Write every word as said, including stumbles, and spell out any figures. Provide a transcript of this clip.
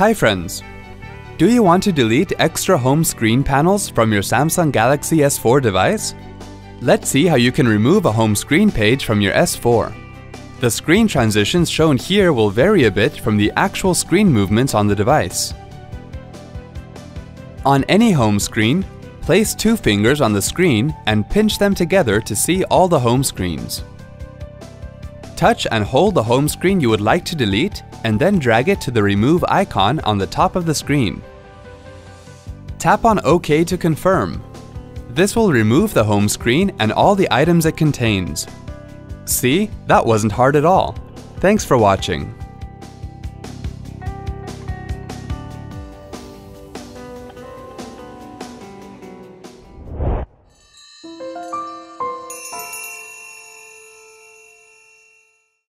Hi friends! Do you want to delete extra home screen panels from your Samsung Galaxy S four device? Let's see how you can remove a home screen page from your S four. The screen transitions shown here will vary a bit from the actual screen movements on the device. On any home screen, place two fingers on the screen and pinch them together to see all the home screens. Touch and hold the home screen you would like to delete and then drag it to the remove icon on the top of the screen. Tap on OK to confirm. This will remove the home screen and all the items it contains. See, that wasn't hard at all. Thanks for watching.